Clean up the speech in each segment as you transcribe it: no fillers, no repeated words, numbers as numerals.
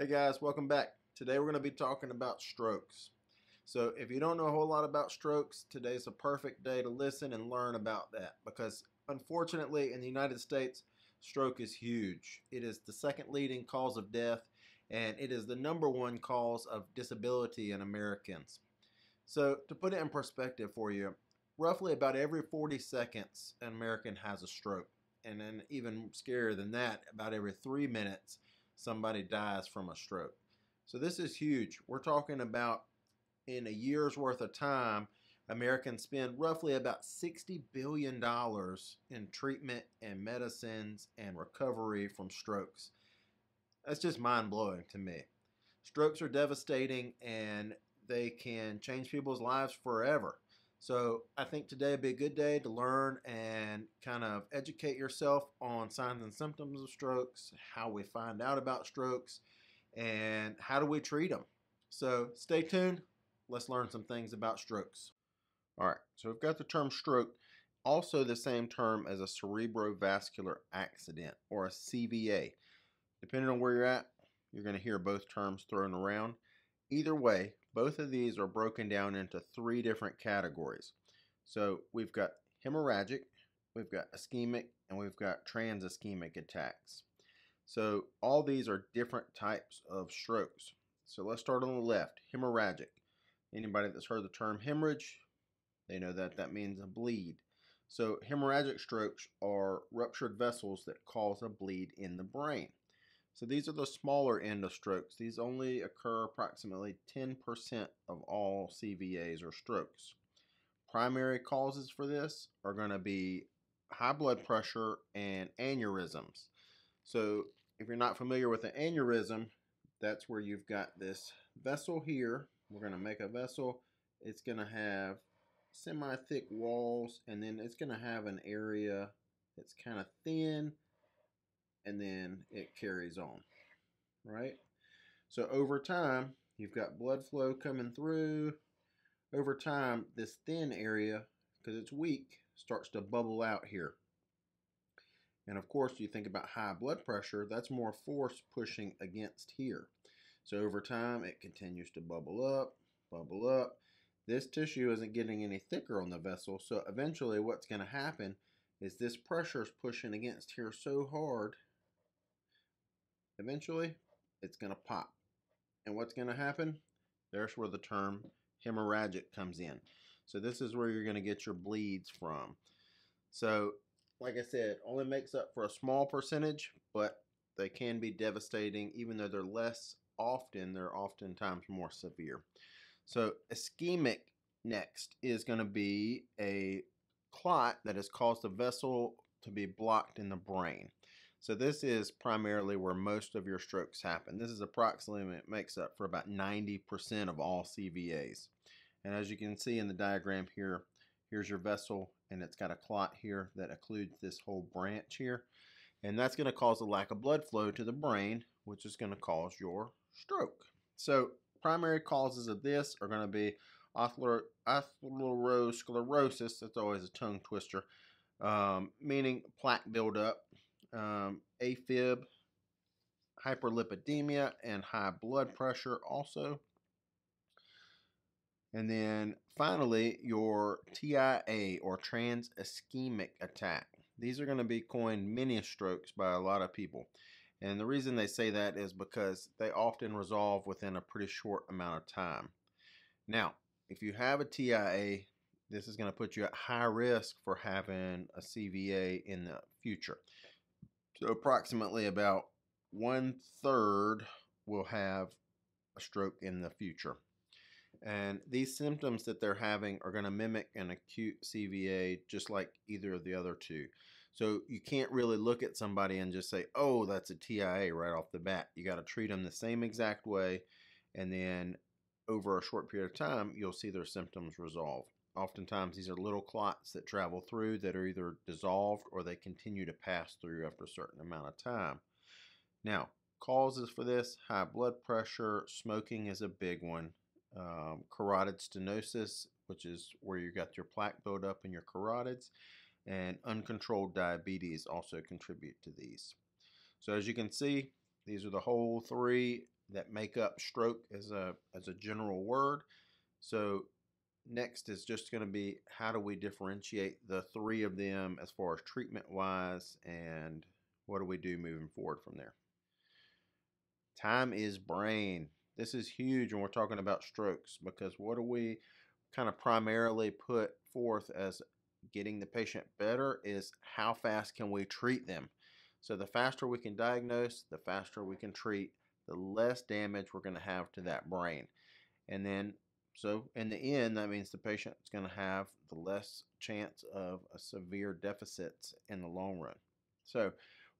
Hey guys, welcome back. Today we're going to be talking about strokes. So if you don't know a whole lot about strokes, today's a perfect day to listen and learn about that, because unfortunately in the United States, stroke is huge. It is the second leading cause of death, and it is the number one cause of disability in Americans. So to put it in perspective for you, roughly about every 40 seconds an American has a stroke. And then even scarier than that, about every 3 minutes somebody dies from a stroke. So this is huge. We're talking about, in a year's worth of time, Americans spend roughly about $60 billion in treatment and medicines and recovery from strokes. That's just mind-blowing to me. Strokes are devastating, and they can change people's lives forever. So I think today would be a good day to learn and kind of educate yourself on signs and symptoms of strokes, how we find out about strokes, and how do we treat them. So stay tuned. Let's learn some things about strokes. All right, so we've got the term stroke, also the same term as a cerebrovascular accident, or a CVA. Depending on where you're at, you're going to hear both terms thrown around. Either way, both of these are broken down into three different categories. So we've got hemorrhagic, we've got ischemic, and we've got transischemic attacks. So all these are different types of strokes. So let's start on the left, hemorrhagic. Anybody that's heard the term hemorrhage, they know that that means a bleed. So hemorrhagic strokes are ruptured vessels that cause a bleed in the brain. So these are the smaller end of strokes. These only occur approximately 10% of all CVAs or strokes. Primary causes for this are going to be high blood pressure and aneurysms. So if you're not familiar with an aneurysm, that's where you've got this vessel here. We're going to make a vessel. It's going to have semi-thick walls, and then it's going to have an area that's kind of thin, and then it carries on, right? So over time, you've got blood flow coming through. Over time, this thin area, because it's weak, starts to bubble out here. And of course, you think about high blood pressure, that's more force pushing against here. So over time, it continues to bubble up, bubble up. This tissue isn't getting any thicker on the vessel, so eventually what's going to happen is this pressure is pushing against here so hard, eventually it's going to pop. And what's going to happen? There's where the term hemorrhagic comes in. So this is where you're going to get your bleeds from. So like I said, only makes up for a small percentage, but they can be devastating. Even though they're less often, they're oftentimes more severe. So ischemic next is going to be a clot that has caused the vessel to be blocked in the brain. So this is primarily where most of your strokes happen. This is approximately, it makes up for about 90% of all CVAs. And as you can see in the diagram here, here's your vessel, and it's got a clot here that occludes this whole branch here. And that's going to cause a lack of blood flow to the brain, which is going to cause your stroke. So primary causes of this are going to be atherosclerosis, that's always a tongue twister, meaning plaque buildup, AFib, hyperlipidemia, and high blood pressure also. And then finally, your TIA, or transischemic attack. These are going to be coined mini strokes by a lot of people. And the reason they say that is because they often resolve within a pretty short amount of time. Now, if you have a TIA, this is going to put you at high risk for having a CVA in the future. So approximately about 1/3 will have a stroke in the future. And these symptoms that they're having are going to mimic an acute CVA, just like either of the other two. So you can't really look at somebody and just say, oh, that's a TIA right off the bat. You got to treat them the same exact way, and then over a short period of time, you'll see their symptoms resolve. Oftentimes, these are little clots that travel through that are either dissolved or they continue to pass through after a certain amount of time. Now, causes for this, high blood pressure, smoking is a big one, carotid stenosis, which is where you got your plaque buildup in your carotids, and uncontrolled diabetes also contribute to these. So as you can see, these are the whole three that make up stroke as a general word. So next is just going to be, how do we differentiate the three of them as far as treatment-wise, and what do we do moving forward from there? Time is brain. This is huge when we're talking about strokes, because what do we kind of primarily put forth as getting the patient better is how fast can we treat them. So the faster we can diagnose, the faster we can treat, the less damage we're going to have to that brain. And then, so in the end, that means the patient's going to have the less chance of a severe deficits in the long run. So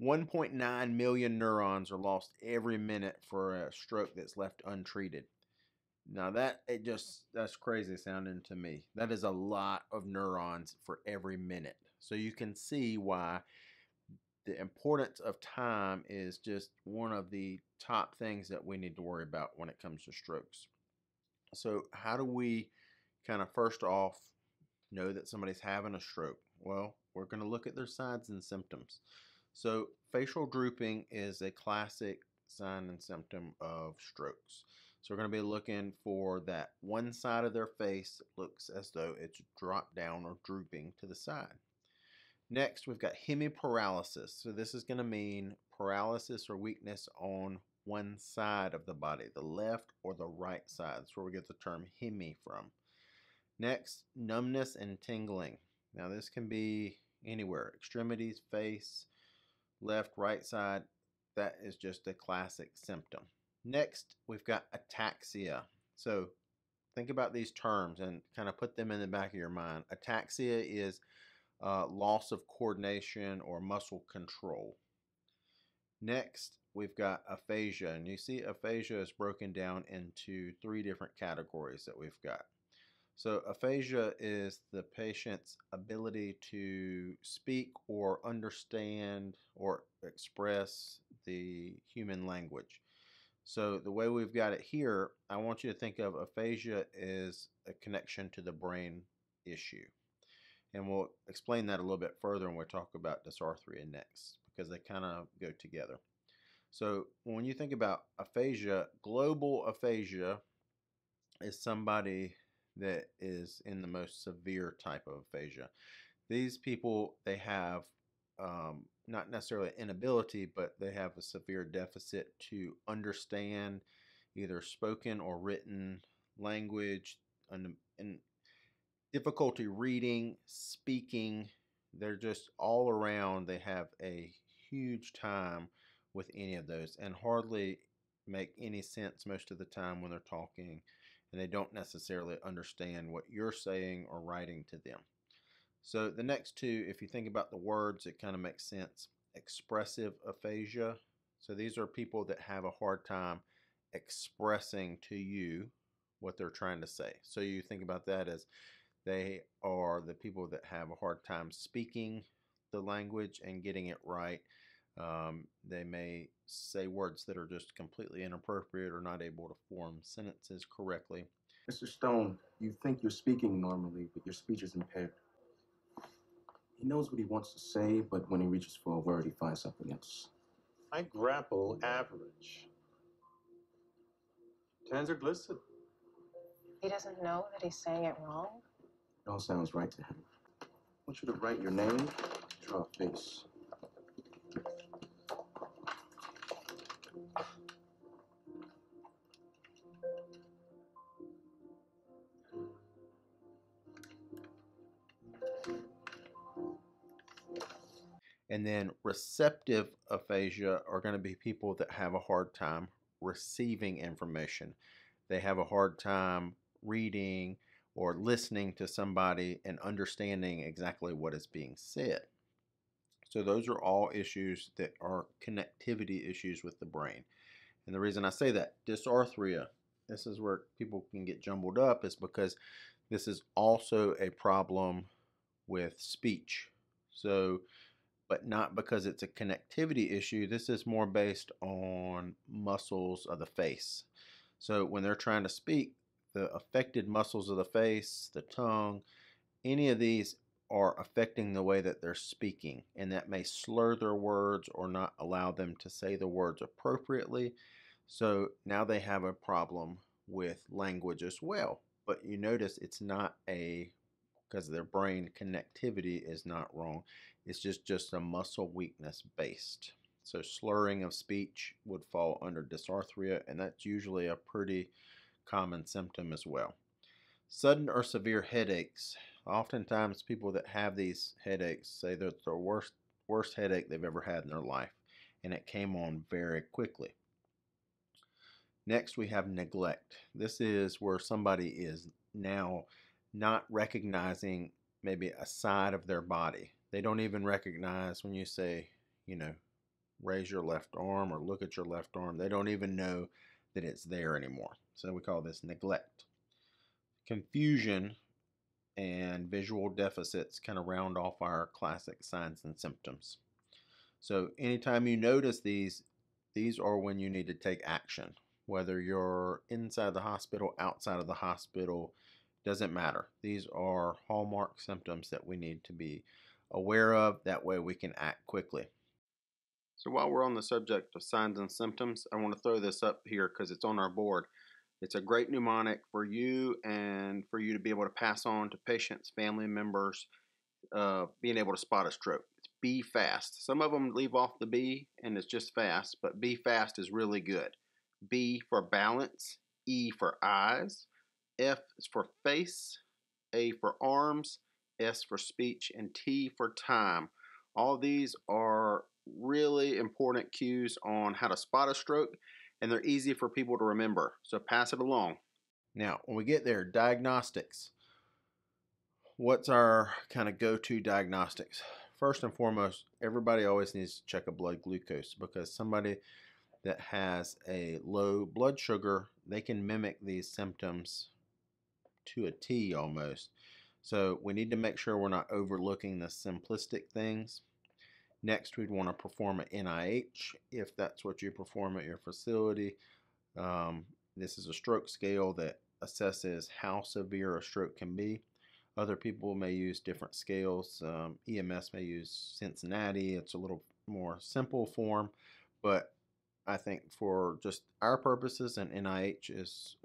1.9 million neurons are lost every minute for a stroke that's left untreated. Now that's crazy sounding to me. That is a lot of neurons for every minute. So you can see why the importance of time is just one of the top things that we need to worry about when it comes to strokes. So how do we kind of first off know that somebody's having a stroke? Well, we're going to look at their signs and symptoms. So facial drooping is a classic sign and symptom of strokes. So we're going to be looking for that one side of their face that looks as though it's dropped down or drooping to the side. Next, we've got hemiparalysis. So this is going to mean paralysis or weakness on one side of the body, the left or the right side. That's where we get the term hemi from. Next, numbness and tingling. Now this can be anywhere, extremities, face, left, right side. That is just a classic symptom. Next, we've got ataxia. So think about these terms and kind of put them in the back of your mind. Ataxia is loss of coordination or muscle control. Next, we've got aphasia. And you see aphasia is broken down into three different categories that we've got. So aphasia is the patient's ability to speak or understand or express the human language. So the way we've got it here, I want you to think of aphasia as a connection to the brain issue. And we'll explain that a little bit further when we talk about dysarthria next, because they kind of go together. So when you think about aphasia, global aphasia is somebody that is in the most severe type of aphasia. These people, they have not necessarily inability, but they have a severe deficit to understand either spoken or written language, and difficulty reading, speaking. They're just all around. They have a huge time with any of those and hardly make any sense most of the time when they're talking, and they don't necessarily understand what you're saying or writing to them. So the next two, if you think about the words, it kind of makes sense. Expressive aphasia. So these are people that have a hard time expressing to you what they're trying to say. So you think about that as they are the people that have a hard time speaking the language and getting it right. They may say words that are just completely inappropriate or not able to form sentences correctly. Mr. Stone, you think you're speaking normally, but your speech is impaired. He knows what he wants to say, but when he reaches for a word, he finds something else. I grapple average. Tans are glisten. He doesn't know that he's saying it wrong. It all sounds right to him. I want you to write your name, draw a face. And then receptive aphasia are going to be people that have a hard time receiving information. They have a hard time reading or listening to somebody and understanding exactly what is being said. So those are all issues that are connectivity issues with the brain. And the reason I say that, dysarthria, this is where people can get jumbled up, is because this is also a problem with speech. So, but not because it's a connectivity issue. This is more based on muscles of the face. So when they're trying to speak, the affected muscles of the face, the tongue, any of these are affecting the way that they're speaking. And that may slur their words or not allow them to say the words appropriately. So now they have a problem with language as well. But you notice it's not a, because their brain connectivity is not wrong. It's just a muscle weakness based. So slurring of speech would fall under dysarthria, and that's usually a pretty common symptom as well. Sudden or severe headaches. Oftentimes people that have these headaches say that it's their worst headache they've ever had in their life, and it came on very quickly. Next, we have neglect. This is where somebody is now not recognizing maybe a side of their body. They don't even recognize when you say, you know, raise your left arm or look at your left arm. They don't even know that it's there anymore. So we call this neglect. Confusion and visual deficits kind of round off our classic signs and symptoms. So anytime you notice these are when you need to take action. Whether you're inside the hospital, outside of the hospital, doesn't matter. These are hallmark symptoms that we need to be aware of. That way we can act quickly. So while we're on the subject of signs and symptoms, I want to throw this up here because it's on our board. It's a great mnemonic for you and for you to be able to pass on to patients, family members, being able to spot a stroke. It's BEFAST. Some of them leave off the B and it's just fast, but BEFAST is really good. B for balance, E for eyes, F is for face, A for arms, S for speech, and T for time. All these are really important cues on how to spot a stroke, and they're easy for people to remember, so pass it along. Now, when we get there, diagnostics. What's our kind of go-to diagnostics? First and foremost, everybody always needs to check a blood glucose, because somebody that has a low blood sugar, they can mimic these symptoms to a T almost. So we need to make sure we're not overlooking the simplistic things. Next, we'd want to perform an NIH, if that's what you perform at your facility. This is a stroke scale that assesses how severe a stroke can be. Other people may use different scales. EMS may use Cincinnati. It's a little more simple form, but I think for just our purposes, and NIH is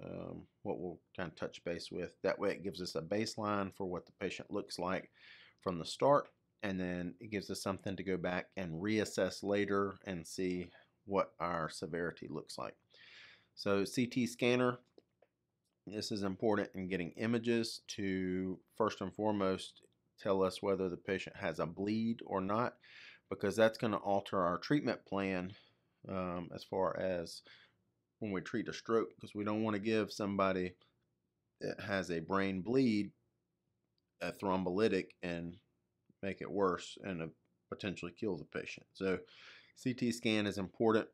what we'll kind of touch base with. That way it gives us a baseline for what the patient looks like from the start, and then it gives us something to go back and reassess later and see what our severity looks like. So CT scanner, this is important in getting images to first and foremost tell us whether the patient has a bleed or not, because that's going to alter our treatment plan as far as when we treat a stroke, because we don't want to give somebody that has a brain bleed a thrombolytic and make it worse and potentially kill the patient. So CT scan is important.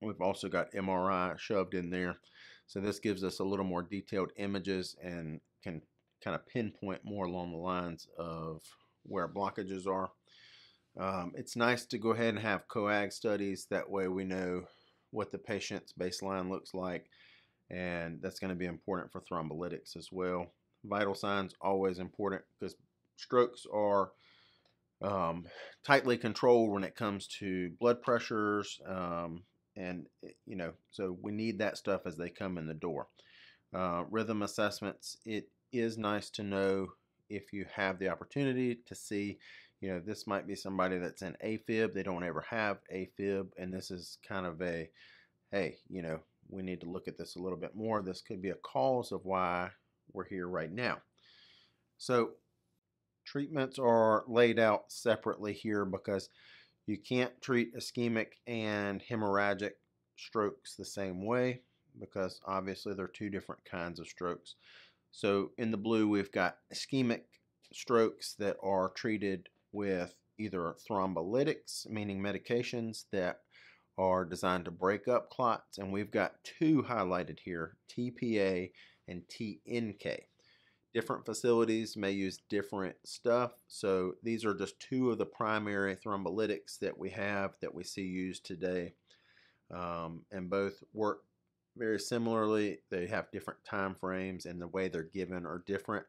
We've also got MRI shoved in there. So this gives us a little more detailed images and can kind of pinpoint more along the lines of where blockages are. It's nice to go ahead and have coag studies. That way we know what the patient's baseline looks like, and that's going to be important for thrombolytics as well. Vital signs, always important, because strokes are tightly controlled when it comes to blood pressures, and you know, so we need that stuff as they come in the door. Rhythm assessments, it is nice to know if you have the opportunity to see, you know, this might be somebody that's in AFib. They don't ever have AFib, and this is kind of a, hey, you know, we need to look at this a little bit more. This could be a cause of why we're here right now. So treatments are laid out separately here because you can't treat ischemic and hemorrhagic strokes the same way, because obviously they're two different kinds of strokes. So in the blue, we've got ischemic strokes that are treated with either thrombolytics, meaning medications that are designed to break up clots, and we've got two highlighted here, TPA and TNK. Different facilities may use different stuff, so these are just two of the primary thrombolytics that we have that we see used today, and both work very similarly. They have different time frames, and the way they're given are different,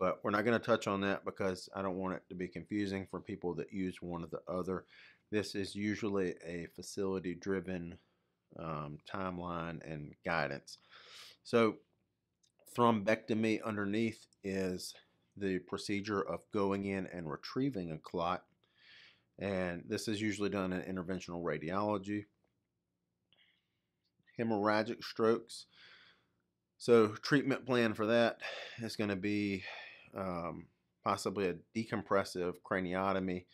but we're not going to touch on that because I don't want it to be confusing for people that use one or the other. This is usually a facility-driven timeline, and guidance. So thrombectomy underneath is the procedure of going in and retrieving a clot, and this is usually done in interventional radiology. Hemorrhagic strokes. So treatment plan for that is going to be possibly a decompressive craniotomy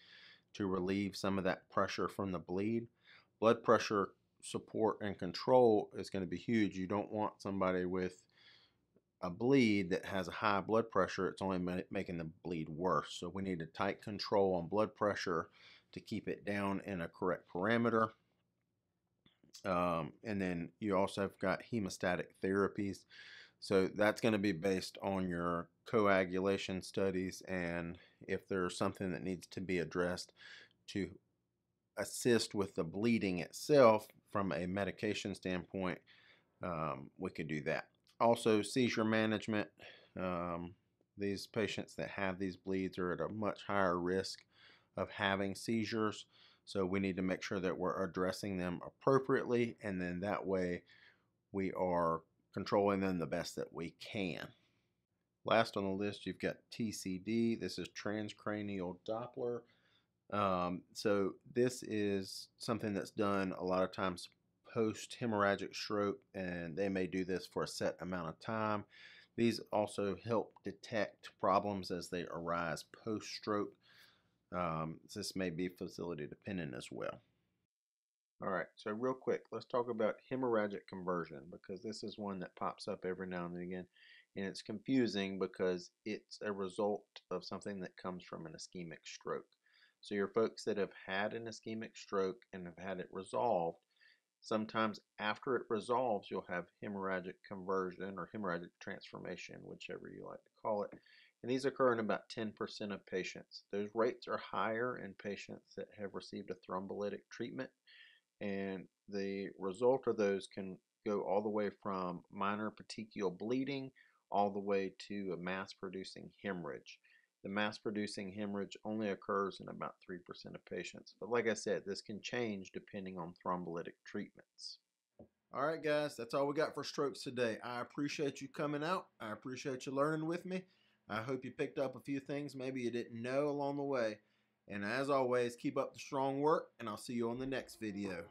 to relieve some of that pressure from the bleed. Blood pressure support and control is going to be huge. You don't want somebody with a bleed that has a high blood pressure. It's only making the bleed worse. So we need a tight control on blood pressure to keep it down in a correct parameter. And then you also have got hemostatic therapies. So that's going to be based on your coagulation studies and if there's something that needs to be addressed to assist with the bleeding itself from a medication standpoint, we could do that. Also, seizure management. These patients that have these bleeds are at a much higher risk of having seizures. So we need to make sure that we're addressing them appropriately, and then that way we are controlling them the best that we can. Last on the list, you've got TCD. This is transcranial Doppler. So this is something that's done a lot of times post-hemorrhagic stroke, and they may do this for a set amount of time. These also help detect problems as they arise post-stroke. This may be facility dependent as well. All right, so real quick, let's talk about hemorrhagic conversion, because this is one that pops up every now and again, and it's confusing because it's a result of something that comes from an ischemic stroke. So your folks that have had an ischemic stroke and have had it resolved, sometimes after it resolves, you'll have hemorrhagic conversion or hemorrhagic transformation, whichever you like to call it. And these occur in about 10% of patients. Those rates are higher in patients that have received a thrombolytic treatment. And the result of those can go all the way from minor petechial bleeding all the way to a mass-producing hemorrhage. The mass-producing hemorrhage only occurs in about 3% of patients. But like I said, this can change depending on thrombolytic treatments. All right, guys, that's all we got for strokes today. I appreciate you coming out. I appreciate you learning with me. I hope you picked up a few things maybe you didn't know along the way. And as always, keep up the strong work, and I'll see you on the next video.